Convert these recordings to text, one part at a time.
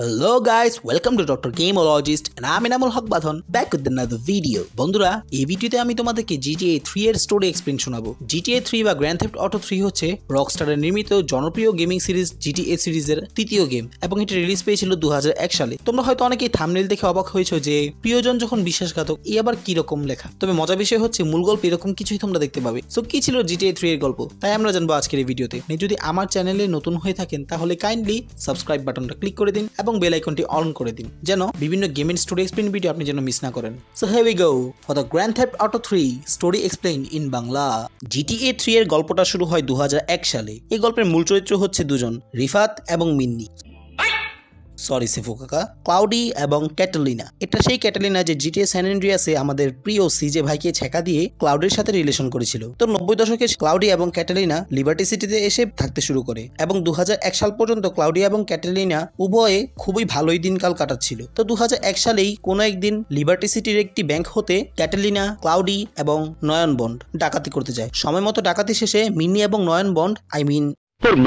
Hello guys welcome to doctor gemologist and I am Enamul Haque Bathan back with another video. বন্ধুরা এই ভিডিওতে আমি তোমাদেরকে GTA 3 এর স্টোরি এক্সপ্লেন শোনাবো। GTA 3 বা গ্র্যান্ড থেফট অটো 3 হচ্ছে রকস্টারের নির্মিত জনপ্রিয় গেমিং সিরিজ GTA সিরিজের তৃতীয় গেম এবং এটি রিলিজ পেয়েছিল 2001 সালে। তোমরা হয়তো অনেকেই থাম্বনেল দেখে অবাক হয়েছো যে প্রিয়জন যখন বিশ্বাসঘাতক এই আবার কি রকম লেখা। তবে মজার বিষয় হচ্ছে মূল গল্প এরকম কিছুই তোমরা দেখতে পাবে। সো কি ছিল GTA 3 এর গল্প তাই আমরা জানবো আজকের এই ভিডিওতে। যদি আমার চ্যানেলে নতুন হয়ে থাকেন তাহলে কাইন্ডলি সাবস্ক্রাইব বাটনটা ক্লিক করে দিন। बेल आइकनটি অন করে দিন যেন বিভিন্ন game and story explain video আপনি যেন মিস না করেন। So here we go for the grand theft auto 3 story explain in Bangla. GTA 3 এর গল্পটা শুরু হয় 2001 সালে। এই গল্পের মূল চরিত্র হচ্ছে দুজন রিফাত এবং মিন্নি। सॉरी सिफो काका क्लाउडी और कैटलिना। এটা সেই ক্যাটালিনা যে GTA San Andreas-এ আমাদের প্রিয় সিজে ভাইকে ছেকা দিয়ে ক্লাউডের সাথে রিলেশন করেছিল। তো 90 দশকে ক্লাউডি এবং ক্যাটালিনা লিবার্টি সিটিতে এসে থাকতে শুরু করে এবং 2001 সাল পর্যন্ত ক্লাউডি এবং ক্যাটালিনা উভয়ে খুবই ভালোই দিনকাল কাটাচ্ছিল। তো 2001 সালেই কোনো একদিন লিবার্টি সিটির একটি ব্যাংক হতে ক্যাটালিনা ক্লাউডি এবং নয়ন বন্ড ডাকাতি করতে যায়। সময়মতো ডাকাতি শেষে মিনি এবং নয়ন বন্ড আই মিন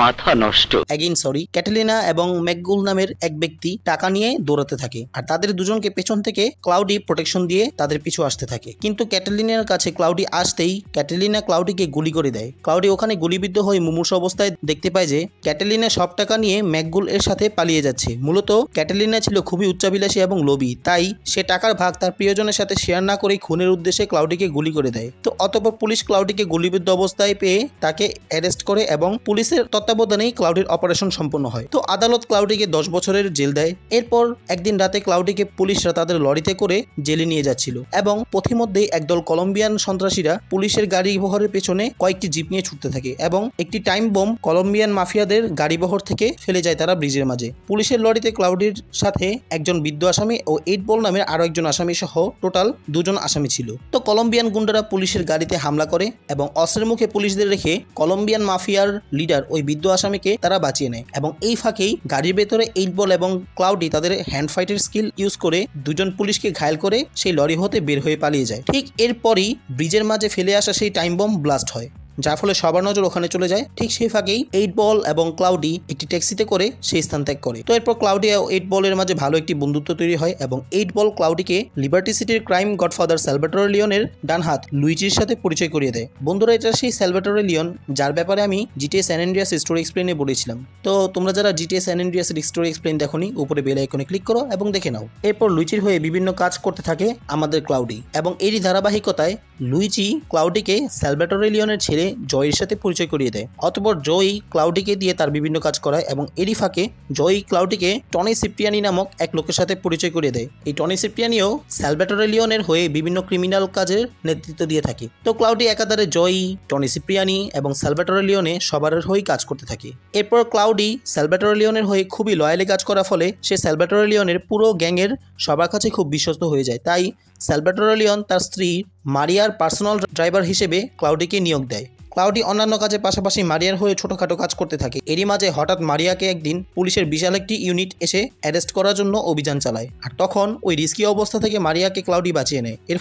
মাথা নষ্ট এগেইন সরি ক্যাটালিনা এবং ম্যাকগুল নামের এক ব্যক্তি টাকা নিয়ে দৌড়াতে থাকে আর তাদের দুজনকে পেছন থেকে ক্লাউডি প্রোটেকশন দিয়ে তাদের পিছু আসতে থাকে। কিন্তু ক্যাটালিনার কাছে ক্লাউডি আসতেই ক্যাটালিনা ক্লাউডিকে গুলি করে দেয়। ক্লাউডি ওখানে গুলিবিদ্ধ হয়ে মুমূর্ষু অবস্থায় দেখতে পায় যে ক্যাটালিনা সব টাকা নিয়ে ম্যাকগুল এর সাথে পালিয়ে যাচ্ছে। মূলত ক্যাটালিনা ছিল খুবই উচ্চাভিলাষী এবং লোভী, তাই সে টাকার ভাগ তার প্রিয়জনের সাথে শেয়ার না করে খুনের উদ্দেশ্যে ক্লাউডিকে গুলি করে দেয়। তো অতঃপর পুলিশ ক্লাউডিকে গুলিবিদ্ধ অবস্থায় পেয়ে তাকে অ্যারেস্ট করে এবং পুলিশের তত্ত্বাবধানে ক্লাউডির অপারেশন সম্পন্ন হয়। তো আদালত ক্লাউডিকে 10 বছরের জেল দেয়। এরপর একদিন রাতে ক্লাউডিকে পুলিশরা তাদের লরিতে করে জেলে নিয়ে যাচ্ছিল এবং পথিমধ্যে একদল কলম্বিয়ান সন্ত্রাসীরা পুলিশের গাড়ি বহরের পেছনে কয়েকটি জিপ নিয়ে ছুটতে থাকে এবং একটি টাইম বোম কলম্বিয়ান মাফিয়াদের গাড়ি বহর থেকে ফেলে যায় তারা ব্রিজের মাঝে। পুলিশের লরিতে ক্লাউডির সাথে একজন বৃদ্ধ আসামি ও 8 বল নামের আরো একজন আসামি সহ টোটাল 2 জন আসামি ছিল। তো কলম্বিয়ান গুন্ডারা পুলিশের গাড়িতে হামলা করে এবং অস্ত্রের মুখে পুলিশদের রেখে কলম্বিয়ান মাফিয়ার লিডার ওই বৃদ্ধ আসামিকে তারা বাঁচিয়ে নেয় এবং এই ফাঁকেই গাড়ির ভেতরে 8 বল এবং ক্লাউডি তাদের হ্যান্ড ফাইটের স্কিল ইউজ করে 2 জন পুলিশকে ঘায়ল করে সেই লরি হতে বের হয়ে পালিয়ে যায়। ঠিক এরপরই ব্রিজের মাঝে ফেলে আসা সেই টাইম বম ব্লাস্ট হয় যার ফলে সবার নজর ওখানে চলে যায়। ঠিক সেই ফাঁকেই 8 বল এবং ক্লাউডি একটি ট্যাক্সিতে করে সেই স্থান ত্যাগ করে। তো এরপর ক্লাউডি ও 8 বলের মাঝে ভালো একটি বন্ধুত্ব তৈরি হয় এবং 8 বল ক্লাউডিকে লিবার্টি সিটির ক্রাইম গডফাদার সালভাটোরে লিওনের ডান হাত লুইজির সাথে পরিচয় করিয়ে দেয়। বন্ধুরা এটা সেই সালভাটোরে লিওন যার ব্যাপারে আমি GTA San Andreas স্টোরি এক্সপ্লেনে বলেছিলাম। তো তোমরা যারা GTA San Andreas story explain দেখোনি উপরে বেল আইকনে ক্লিক করো এবং দেখে নাও। এরপর লুইজির হয়ে বিভিন্ন কাজ করতে থাকে আমাদের ক্লাউডি এবং এরই ধারাবাহিকতায় লুইজি ক্লাউডিকে সালভাটোরে লিওনের ছেলে জয়ের সাথে পরিচয় করিয়ে দেয়। অতঃপর জয় ক্লাউডিকে দিয়ে তার বিভিন্ন কাজ করায় এবং এরই ফাঁকে জয় ক্লাউডিকে টনি সিপ্রিয়ানি নামক এক লোকের সাথে পরিচয় করিয়ে দেয়। এই টনি সিপ্রিয়ানিও সালভাটোরে লিওনের হয়ে বিভিন্ন ক্রিমিনাল কাজের নেতৃত্ব দিয়ে থাকে। তো ক্লাউডি একাধারে জয় টনি সিপ্রিয়ানি এবং সালভাটোরে লিওনে সবার হয়ে কাজ করতে থাকে। এরপর ক্লাউডি সালভাটোরে লিওনের হয়ে খুবই লয়ালি কাজ করার ফলে সে সালভাটোরে লিওনের পুরো গ্যাংয়ের সবার কাছে খুব বিশ্বস্ত হয়ে যায়। তাই সালভাটোরে লিওন তার স্ত্রী মারিয়ার পার্সোনাল ড্রাইভার হিসেবে ক্লাউডিকে নিয়োগ দেয়। ক্লাউডি অন্যান্য কাজের পাশাপাশি মারিয়ার হয়ে ছোটখাটো কাজ করতে থাকে। এরই মাঝে হঠাৎ মারিয়াকে একদিন পুলিশের বিশাল একটি ইউনিট এসে অ্যারেস্ট করার জন্য অভিযান চালায় আর তখন ওই রিস্কি অবস্থা থেকে মারিয়াকে ক্লাউডি বাঁচিয়ে নেয়। এর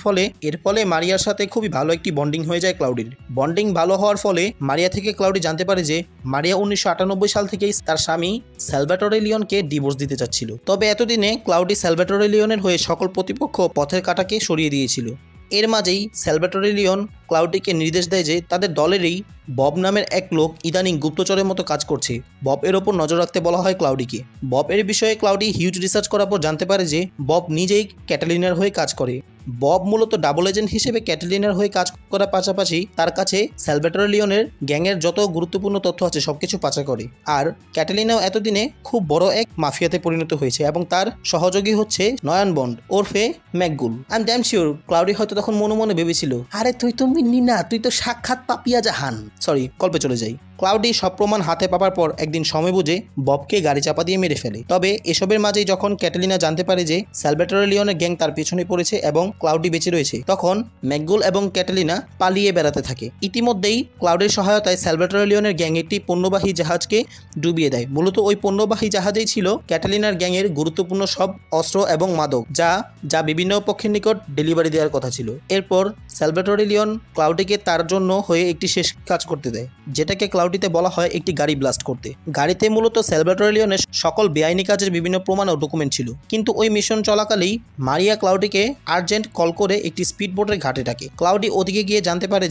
ফলে মারিয়ার সাথে খুবই ভালো একটি বন্ডিং হয়ে যায় ক্লাউডির। বন্ডিং ভালো হওয়ার ফলে মারিয়া থেকে ক্লাউডি জানতে পারে যে মারিয়া 1998 সাল থেকেই তার স্বামী সালভাটোরে লিওনকে ডিভোর্স দিতে চাচ্ছিল। তবে এতদিনে ক্লাউডি সালভাটোরে লিওনের হয়ে সকল প্রতিপক্ষ পথের কাঁটাকে সরিয়ে দিয়েছিল। এর মাঝেই সালভাটোরে লিওন ক্লাউডিকে নির্দেশ দেয় যে তাদের দলেরই বব নামের এক লোক ইদানিং গুপ্তচরের মতো কাজ করছে। বব এর ওপর নজর রাখতে বলা হয় ক্লাউডিকে। বব এর বিষয়ে ক্লাউডি হিউজ রিসার্চ করার পর জানতে পারে যে বব নিজেই ক্যাটালিনার হয়ে কাজ করে। বব মূলত ডাবল এজেন্ট হিসেবে ক্যাটালিনার হয়ে কাজ করার পাশাপাশি তার কাছে সালভাটোরে লিওনের গ্যাংয়ের যত গুরুত্বপূর্ণ তথ্য আছে সবকিছু পাচার করে। আর ক্যাটালিনাও এতদিনে খুব বড় এক মাফিয়াতে পরিণত হয়েছে এবং তার সহযোগী হচ্ছে নয়ন বন্ড ওরফে ম্যাকগুল। I am damn sure Claude হয়তো তখন মনে মনে ভেবেছিল আরে তুই তো মিন্নি না, তুই তো সাক্ষাৎ পাপিয়া জাহান। সরি গল্পে চলে যাই। ক্লাউডি সব প্রমাণ হাতে পাওয়ার পর একদিন সময় বুঝে ববকে গাড়ি চাপা দিয়ে মেরে ফেলে। তবে এসবের মাঝেই যখন ক্যাটালিনা জানতে পারে যে সালভাটোরে লিওনের গ্যাং তার পেছনে পড়েছে এবং ক্লাউডি বেঁচে রয়েছে। তখন ম্যাকগুল এবং ক্যাটালিনা পালিয়ে বেড়াতে থাকে। ইতিমধ্যেই ক্লাউডের সহায়তায় সালভাতোরে লিওনের গ্যাং একটি পণ্যবাহী জাহাজকে ডুবিয়ে দেয়। মূলত ওই পণ্যবাহী জাহাজেই ছিল ক্যাটালিনার গ্যাংয়ের গুরুত্বপূর্ণ সব অস্ত্র এবং মাদক, যা বিভিন্ন পক্ষের নিকট ডেলিভারি দেওয়ার কথা ছিল। এরপর সালভাতোরে লিওন ক্লাউডিকে তার জন্য হয়ে একটি শেষ কাজ করতে দেয়, যেটাকে ক্লাউডিতে বলা হয় একটি গাড়ি ব্লাস্ট করতে। গাড়িতে মূলত সালভাতোরে লিওনের সকল বেআইনি কাজের বিভিন্ন প্রমাণ ও ডকুমেন্ট ছিল। কিন্তু ওই মিশন চলাকালেই মারিয়া ক্লাউডিকে আর্জেন্ট কল করে একটি স্পিডবোটের ঘাটে ডাকে। ক্লাউডি ওদিকে গিয়ে জানতে পারে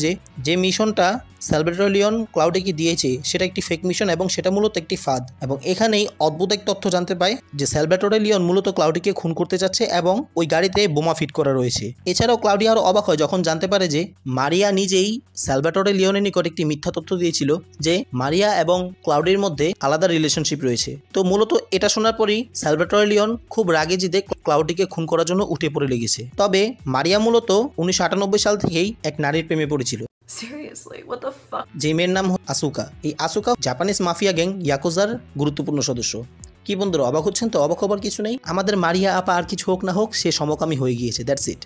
যে মিশনটা সালভাতোরে লিওন ক্লাউডিকে দিয়েছে সেটা একটি ফেক মিশন এবং সেটা মূলত একটি ফাঁদ। এবং এখানেই অদ্ভুত এক তথ্য জানতে পায় যে সালভাতোরে লিওন মূলত ক্লাউডিকে খুন করতে চাচ্ছে এবং ওই গাড়িতে বোমা ফিট করা রয়েছে। এছাড়াও ক্লাউডি আরও অবাক হয় যখন জানতে পারে যে মারিয়া নিজেই সালভাতোরে লিওনের নিকট একটি মিথ্যা তথ্য দিয়েছিল যে মারিয়া এবং ক্লাউডির মধ্যে আলাদা রিলেশনশিপ রয়েছে। তো মূলত এটা শোনার পরই সালভাতোরে লিওন খুব রাগে জিদে ক্লাউডিকে খুন করার জন্য উঠে পড়ে লেগেছে। তবে মারিয়া মূলত 1998 সাল থেকেই এক নারীর প্রেমে পড়েছিল। Seriously, what the fuck? যে মেয়ের নাম আসুকা। এই আসুকা জাপানিজ মাফিয়া গ্যাং ইয়াকুজার গুরুত্বপূর্ণ সদস্য। কি বন্ধুরা অবাক হচ্ছেন? তো অবাক হবার কিছু নেই, আমাদের মারিয়া আপা আর কিছু হোক না হোক সে সমকামী হয়ে গিয়েছে, দ্যাটস ইট।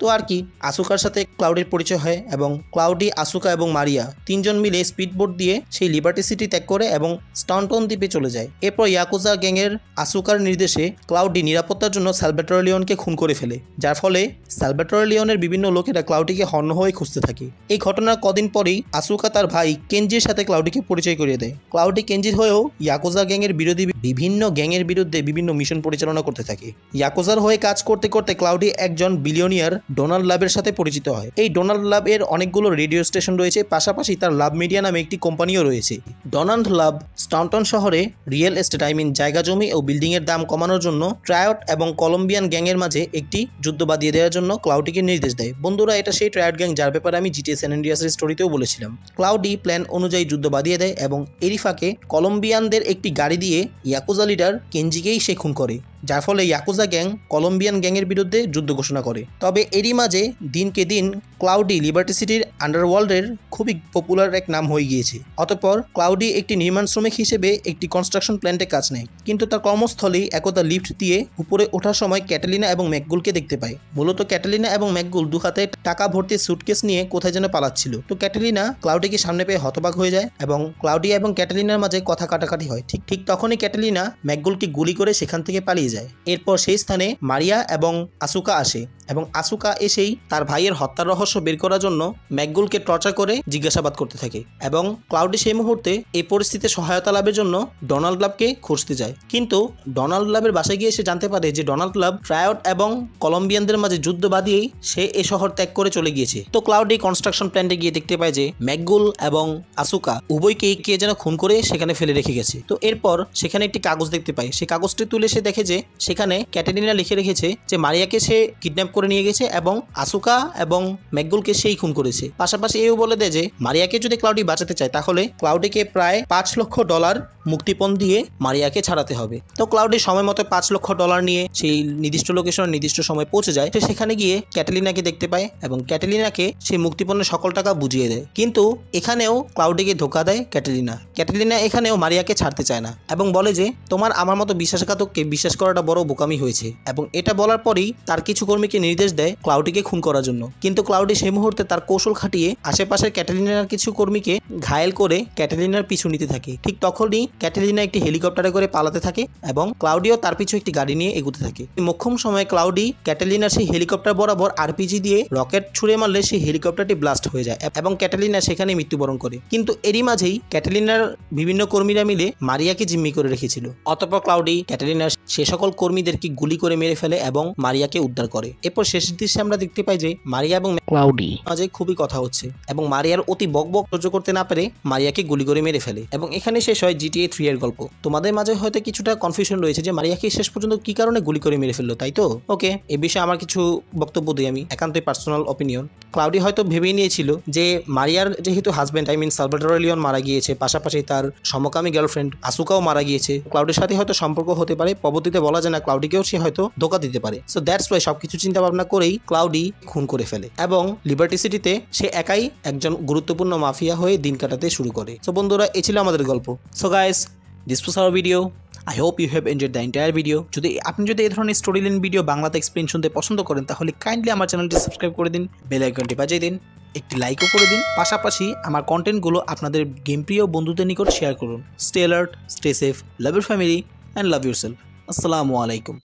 তো আর কি, আসুকার সাথে ক্লাউডির পরিচয় হয় এবং ক্লাউডি, আসুকা এবং মারিয়া তিনজন মিলে স্পিডবোট দিয়ে সেই লিবার্টি সিটি ত্যাগ করে এবং স্টনটন দ্বীপে চলে যায়। এরপর ইয়াকুজা গ্যাংয়ের আসুকার নির্দেশে ক্লাউডি নিরাপত্তার জন্য সালভাতোরে লিওনকে খুন করে ফেলে, যার ফলে সালভাতোরে লিওনের বিভিন্ন লোকেরা ক্লাউডিকে হন্য হয়ে খুঁজতে থাকে। এই ঘটনার কদিন পরেই আসুকা তার ভাই কেনজির সাথে ক্লাউডিকে পরিচয় করিয়ে দেয়। ক্লাউডি কেনজির হয়েও ইয়াকুজা গ্যাংয়ের বিরোধী বিভিন্ন গ্যাংয়ের বিরুদ্ধে বিভিন্ন মিশন পরিচালনা করতে থাকে। ইয়াকুজার হয়ে কাজ করতে করতে ক্লাউডি একজন বিলিয়নিয়ার ডোনাল্ড লাভের সাথে পরিচিত হয়। এই ডোনাল্ড লাভ এর অনেকগুলো রেডিও স্টেশন রয়েছে, পাশাপাশি তার লাভ মিডিয়া নামে একটি কোম্পানিও রয়েছে। ডোনাল্ড লাভ স্টনটন শহরে রিয়েল এস্টেট, আই মিন জায়গা জমি ও বিল্ডিং এর দাম কমানোর জন্য ট্রায়ড এবং কলম্বিয়ান গ্যাং এর মাঝে একটি যুদ্ধ বাঁধিয়ে দেওয়ার জন্য ক্লাউডিকে নির্দেশ দেয়। বন্ধুরা, এটা সেই ট্রায়ড গ্যাং যার ব্যাপারে আমি জিটিএ স্যান আন্দ্রেয়াসের স্টোরিতেও বলেছিলাম। ক্লাউডি প্ল্যান অনুযায়ী যুদ্ধ বাঁধিয়ে দেয় এবং এরই ফাঁকে কলম্বিয়ানদের একটি গাড়ি দিয়ে ইয়াকুজা লিডার কেনজিকেই সে খুন করে, যার ফলে ইয়াকুজা গ্যাং কলম্বিয়ান গ্যাংয়ের বিরুদ্ধে যুদ্ধ ঘোষণা করে। তবে এরই মাঝে দিনকে দিন ক্লাউডি লিবার্টি সিটির আন্ডারওয়ার্ল্ডের খুবই পপুলার এক নাম হয়ে গিয়েছে। অতঃপর ক্লাউডি একটি নির্মাণ শ্রমিক হিসেবে একটি কনস্ট্রাকশন প্ল্যান্টে কাজ নেয়, কিন্তু তার কর্মস্থলেই একদা লিফট দিয়ে উপরে ওঠার সময় ক্যাটালিনা এবং ম্যাকগুলকে দেখতে পায়। মূলত ক্যাটালিনা এবং ম্যাকগুল দুহাতে টাকা ভর্তি স্যুটকেস নিয়ে কোথায় যেন পালাচ্ছিল। তো ক্যাটালিনা ক্লাউডিকে সামনে পেয়ে হতবাক হয়ে যায় এবং ক্লাউডি এবং ক্যাটালিনার মাঝে কথা কাটাকাটি হয়। ঠিক তখনই ক্যাটালিনা ম্যাকগুলকে গুলি করে সেখান থেকে পালিয়ে যায়। এরপর সেই স্থানে মারিয়া এবং আসুকা আসে এবং আসুকা এসেই তার ভাইয়ের হত্যার রহস্য বের করার জন্য ম্যাকগুলকে টর্চার করে জিজ্ঞাসাবাদ করতে থাকে এবং ক্লাউডি সেই মুহূর্তে এই পরিস্থিতিতে সহায়তা লাভের জন্য ডোনাল্ড লাভকে খুঁজতে যায়। কিন্তু ডোনাল্ড লাভের বাসায় গিয়ে সে জানতে পারে যে ডোনাল্ড লাভ ট্রায়ড এবং কলম্বিয়ানদের মাঝে যুদ্ধ বাঁধিয়েই সে এই শহর ত্যাগ করে চলে গিয়েছে। তো ক্লাউডি কনস্ট্রাকশন প্ল্যান্টে গিয়ে দেখতে পায় যে ম্যাকগুল এবং আসুকা উভয়কে কে যেন খুন করে সেখানে ফেলে রেখে গেছে। তো এরপর সেখানে একটি কাগজ দেখতে পায়, সেই কাগজটি তুলে সে দেখে যে সেখানে ক্যাটালিনা লিখে রেখেছে যে মারিয়াকে সে কিডন্যাপ করে নিয়ে গেছে এবং আসুকা এবং ম্যাকগুলকে সেই খুন করেছে। পাশাপাশি এও বলে দেয় যে মারিয়াকে যদি ক্লাউডি বাঁচাতে চায় তাহলে ক্লাউডিকে প্রায় $5 লক্ষ মুক্তিপণ দিয়ে মারিয়াকে ছাড়াতে হবে। তো ক্লাউডি সময় মতো $5 লক্ষ নিয়ে সেই নির্দিষ্ট লোকেশনের নির্দিষ্ট সময় পৌঁছে যায়। সে সেখানে গিয়ে ক্যাটালিনাকে দেখতে পায় এবং ক্যাটালিনাকে সেই মুক্তিপণের সকল টাকা বুঝিয়ে দেয়। কিন্তু এখানেও ক্লাউডিকে ধোকা দেয় ক্যাটালিনা এখানেও মারিয়াকে ছাড়তে চায় না এবং বলে যে তোমার আমার মতো বিশ্বাসঘাতককে বিশ্বাস করাটা বড় বোকামি হয়েছে। এবং এটা বলার পরই তার কিছু কর্মীকে নির্দেশ দেয় ক্লাউডিকে খুন করার জন্য, কিন্তু ক্লাউডি সেই মুহূর্তে তার কৌশল খাটিয়ে আশেপাশের ক্যাটালিনার কিছু কর্মীকে ঘায়েল করে ক্যাটালিনার পিছু নিতে থাকে। ঠিক তখনই ক্যাটালিনা একটি হেলিকপ্টারে করে পালাতে থাকে এবং ক্লাউডিও তার পিছু একটি গাড়ি নিয়ে এগুতে থাকে। মোক্ষম সময়ে ক্লাউডি ক্যাটালিনার সেই হেলিকপ্টার বরাবর আরপিজি দিয়ে রকেট ছুড়ে মারলে সেই হেলিকপ্টারটি ব্লাস্ট হয়ে যায় এবং ক্যাটালিনা সেখানে মৃত্যুবরণ করে। কিন্তু এরই মাঝেই ক্যাটালিনার বিভিন্ন কর্মীরা মিলে মারিয়াকে জিম্মি করে রেখেছিল। অতঃপর ক্লাউডি ক্যাটালিনার সে সকল কর্মীদেরকে গুলি করে মেরে ফেলে এবং মারিয়াকে উদ্ধার করে। এরপর শেষের দৃশ্যে আমরা দেখতে পাই যে মারিয়া এবং ক্লাউডি মাঝে খুবই কথা হচ্ছে এবং মারিয়ার অতি বকবক সহ্য করতে না পেরে মারিয়াকে গুলি করে মেরে ফেলে এবং এখানে শেষ হয় GTA 3 এর গল্প। তোমাদের মাঝে হয়তো কিছুটা কনফিউশন রয়েছে যে মারিয়াকে শেষ পর্যন্ত কি কারণে গুলি করে মেরে ফেললো, তাই তো? ওকে, এ বিষয়ে আমার কিছু বক্তব্য দিই আমি, একান্তই পার্সোনাল অপিনিয়ন। ক্লাউডি হয়তো ভেবেই নিয়েছিল যে মারিয়ার যেহেতু husband, I mean Salvatore Leone মারা গিয়েছে, পাশাপাশি তার সমকামী গার্লফ্রেন্ড আসুকাও মারা গিয়েছে, ক্লাউডির সাথে হয়তো সম্পর্ক হতে পারে, পরবর্তীতে বলা যায় না, ক্লাউডিকেও সে হয়তো ধোকা দিতে পারে। সো দ্যাটস ওয়াই সবকিছু চিন্তা ভাবনা করেই ক্লাউডি খুন করে ফেলে এবং লিবার্টি সিটিতে সে একাই একজন গুরুত্বপূর্ণ মাফিয়া হয়ে দিন কাটাতে শুরু করে। সো বন্ধুরা, এ ছিল আমাদের গল্প। So guys, this was our video. I hope you have enjoyed the entire video. যদি আপনি যদি এই ধরনের স্টোরি লাইন ভিডিও বাংলাতে এক্সপ্লেইন শুনতে পছন্দ করেন তাহলে কাইন্ডলি আমার চ্যানেলটি সাবস্ক্রাইব করে দিন, বেল আইকনটি বাজিয়ে দিন, একটি লাইকও করে দিন, পাশাপাশি আমার কন্টেন্টগুলো আপনাদের গেম প্রিয় বন্ধুদের নিকট শেয়ার করুন। Stay alert, stay safe, love your family and love yourself. আসসালামু আলাইকুম।